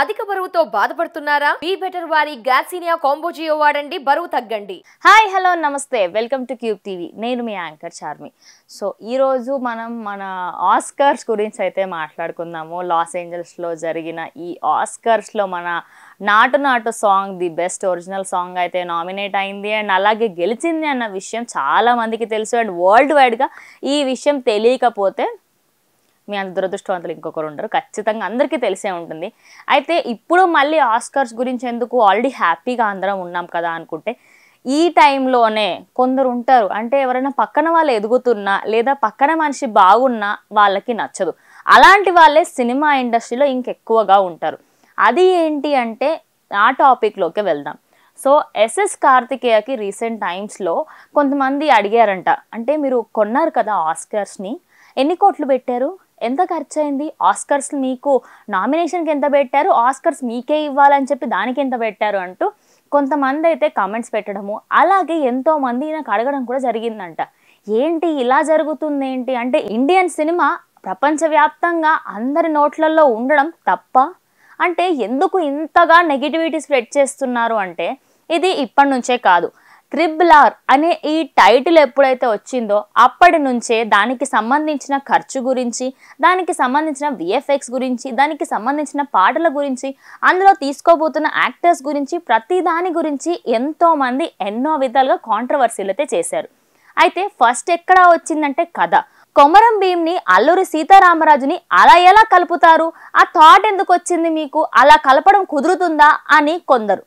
अधिक बरुवुतो बाधपडुतुन्नारा be better वारी ग्యాసినియా కాంబోజియో వాడండి బరువు తగ్గండి। హాయ్ హలో నమస్తే వెల్కమ్ టు క్యూబ్ టీవీ, నేను మీ యాంకర్ చార్మి। సో ఈ రోజు మనం మన ఆస్కార్స్ గురించి అయితే మాట్లాడుకుందాము। లాస్ ఏంజెల్స్ లో జరిగిన ఈ ఆస్కార్స్ లో మన Naatu Naatu song the best original song అయితే నామినేట్ అయింది అండ్ అలాగే గెలిచింది అన్న విషయం చాలా మందికి తెలుసు అండ్ వరల్డ్ వైడ్ గా ఈ విషయం తెలియకపోతే మీ అంత దురదృష్టవంతులు ఇంకొకరు ఉండరు, ఖచ్చితంగా అందరికీ తెలిసే ఉంటుంది। అయితే ఇప్పుడు మళ్ళీ ఆస్కార్స్ గురించి ఎందుకు, ఆల్రెడీ హ్యాపీగా అందరం ఉన్నాం కదా అనుకుంటే ఈ టైంలోనే కొందరు ఉంటారు, అంటే ఎవరైనా పక్కన వాళ్ళు ఎదుగుతున్నా లేదా పక్కన మనిషి బాగున్నా వాళ్ళకి నచ్చదు, అలాంటి వాళ్ళే సినిమా ఇండస్ట్రీలో ఇంకెక్కువగా ఉంటారు। అది ఏంటి అంటే ఆ టాపిక్లోకి వెళ్దాం। సో ఎస్ఎస్ కార్తికేయకి రీసెంట్ టైమ్స్లో కొంతమంది అడిగారంట, అంటే మీరు కొన్నారు కదా ఆస్కార్స్ని, ఎన్ని కోట్లు పెట్టారు, ఎంత ఖర్చు అయింది, ఆస్కర్స్ మీకు నామినేషన్కి ఎంత పెట్టారు, ఆస్కర్స్ మీకే ఇవ్వాలని చెప్పి దానికి ఎంత పెట్టారు అంటూ కొంతమంది అయితే కామెంట్స్ పెట్టడము, అలాగే ఎంతోమంది నాకు అడగడం కూడా జరిగిందంట, ఏంటి ఇలా జరుగుతుంది ఏంటి అంటే ఇండియన్ సినిమా ప్రపంచవ్యాప్తంగా అందరి నోట్లలో ఉండడం తప్ప, అంటే ఎందుకు ఇంతగా నెగిటివిటీ స్ప్రెడ్ చేస్తున్నారు అంటే ఇది ఇప్పటి నుంచే కాదు, ట్రిబులార్ అనే ఈ టైటిల్ ఎప్పుడైతే వచ్చిందో అప్పటి నుంచే దానికి సంబంధించిన ఖర్చు గురించి, దానికి సంబంధించిన విఎఫ్ఎక్స్ గురించి, దానికి సంబంధించిన పాటల గురించి, అందులో తీసుకోబోతున్న యాక్టర్స్ గురించి, ప్రతి దాని గురించి ఎంతోమంది ఎన్నో విధాలుగా కాంట్రవర్సీలు అయితే చేశారు। అయితే ఫస్ట్ ఎక్కడ వచ్చిందంటే కథ, కొమరం భీమ్ని అల్లూరి సీతారామరాజుని అలా ఎలా కలుపుతారు, ఆ థాట్ ఎందుకు వచ్చింది మీకు, అలా కలపడం కుదురుతుందా అని కొందరు,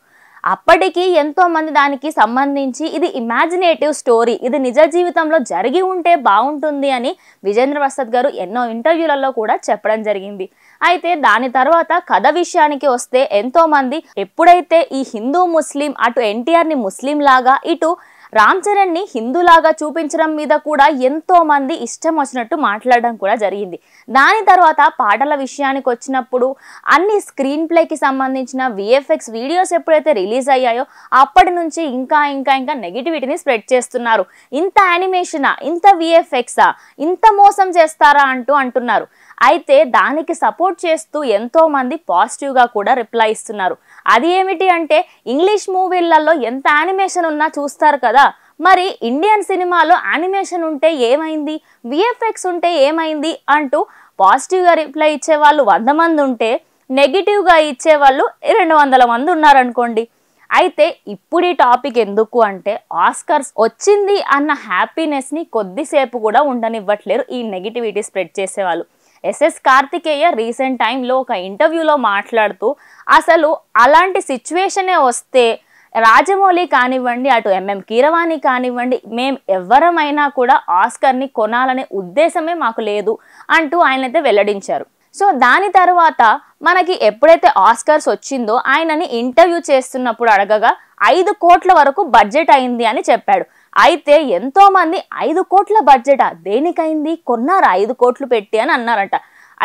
అప్పటికీ ఎంతోమంది దానికి సంబంధించి ఇది ఇమాజినేటివ్ స్టోరీ, ఇది నిజ జీవితంలో జరిగి ఉంటే బాగుంటుంది అని విజేంద్ర ప్రసాద్ గారు ఎన్నో ఇంటర్వ్యూలలో కూడా చెప్పడం జరిగింది। అయితే దాని తర్వాత కథ విషయానికి వస్తే ఎంతోమంది ఎప్పుడైతే ఈ హిందూ ముస్లిం, అటు ఎన్టీఆర్ని ముస్లిం లాగా ఇటు రామ్ చరణ్ని హిందూలాగా చూపించడం మీద కూడా ఎంతోమంది ఇష్టం వచ్చినట్టు మాట్లాడడం కూడా జరిగింది। దాని తర్వాత పాటల విషయానికి వచ్చినప్పుడు అన్ని స్క్రీన్ ప్లేకి సంబంధించిన విఎఫ్ఎక్స్ వీడియోస్ ఎప్పుడైతే రిలీజ్ అయ్యాయో అప్పటి నుంచి ఇంకా ఇంకా ఇంకా నెగిటివిటీని స్ప్రెడ్ చేస్తున్నారు, ఇంత యానిమేషనా, ఇంత విఎఫ్ఎక్సా, ఇంత మోసం చేస్తారా అంటూ అంటున్నారు। అయితే దానికి సపోర్ట్ చేస్తూ ఎంతోమంది పాజిటివ్గా కూడా రిప్లై ఇస్తున్నారు, అది ఏమిటి అంటే ఇంగ్లీష్ మూవీలలో ఎంత యానిమేషన్ ఉన్నా చూస్తారు కదా, మరి ఇండియన్ సినిమాలో యానిమేషన్ ఉంటే ఏమైంది, విఎఫ్ఎక్స్ ఉంటే ఏమైంది అంటూ పాజిటివ్గా రిప్లై ఇచ్చేవాళ్ళు 100 మంది ఉంటే నెగిటివ్గా ఇచ్చేవాళ్ళు 200 మంది ఉన్నారనుకోండి। అయితే ఇప్పుడు ఈ టాపిక్ ఎందుకు అంటే ఆస్కార్స్ వచ్చింది అన్న హ్యాపీనెస్ని కొద్దిసేపు కూడా ఉండనివ్వట్లేరు ఈ నెగిటివిటీ స్ప్రెడ్ చేసేవాళ్ళు। ఎస్ఎస్ కార్తికేయ రీసెంట్ టైంలో ఒక ఇంటర్వ్యూలో మాట్లాడుతూ అసలు అలాంటి సిచ్యువేషనే వస్తే రాజమౌళి కానివ్వండి, అటు ఎంఎం కీరవాణి కానివ్వండి, మేము ఎవరమైనా కూడా ఆస్కర్ని కొనాలనే ఉద్దేశమే మాకు లేదు అంటూ ఆయనైతే వెల్లడించారు। సో దాని తర్వాత మనకి ఎప్పుడైతే ఆస్కార్స్ వచ్చిందో ఆయనని ఇంటర్వ్యూ చేస్తున్నప్పుడు అడగగా 5 కోట్ల వరకు బడ్జెట్ అయింది అని చెప్పాడు। అయితే ఎంతోమంది 5 కోట్ల బడ్జెటా, దేనికైంది, కొన్నారు 5 కోట్లు పెట్టి అని అన్నారంట।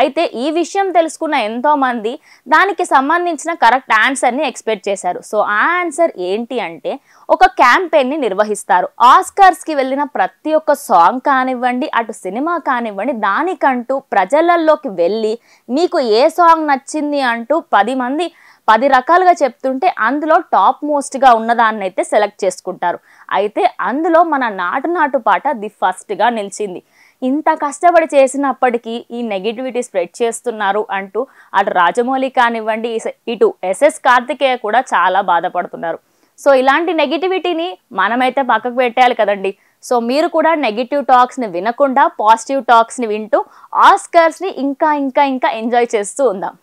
అయితే ఈ విషయం తెలుసుకున్న ఎంతోమంది దానికి సంబంధించిన కరెక్ట్ ఆన్సర్ని ఎక్స్పెక్ట్ చేశారు। సో ఆ ఆన్సర్ ఏంటి అంటే ఒక క్యాంపెయిన్ని నిర్వహిస్తారు, ఆస్కార్స్కి వెళ్ళిన ప్రతి ఒక్క సాంగ్ కానివ్వండి, అటు సినిమా కానివ్వండి, దానికంటూ ప్రజలలోకి వెళ్ళి మీకు ఏ సాంగ్ నచ్చింది అంటూ 10 మంది 10 రకాలుగా చెప్తుంటే అందులో టాప్ మోస్ట్గా ఉన్నదాన్ని అయితే సెలెక్ట్ చేసుకుంటారు। అయితే అందులో మన నాటు నాటు పాట ది ఫస్ట్గా నిలిచింది। ఇంత కష్టపడి చేసినప్పటికీ ఈ నెగిటివిటీ స్ప్రెడ్ చేస్తున్నారు అంటూ అటు రాజమౌళి కానివ్వండి, ఇటు ఎస్ఎస్ కార్తికేయ కూడా చాలా బాధపడుతున్నారు। సో ఇలాంటి నెగిటివిటీని మనమైతే పక్కకు పెట్టాలి కదండి। సో మీరు కూడా నెగిటివ్ టాక్స్ని వినకుండా పాజిటివ్ టాక్స్ని వింటూ ఆస్కార్స్ని ఇంకా ఇంకా ఇంకా ఎంజాయ్ చేస్తూ ఉందాం।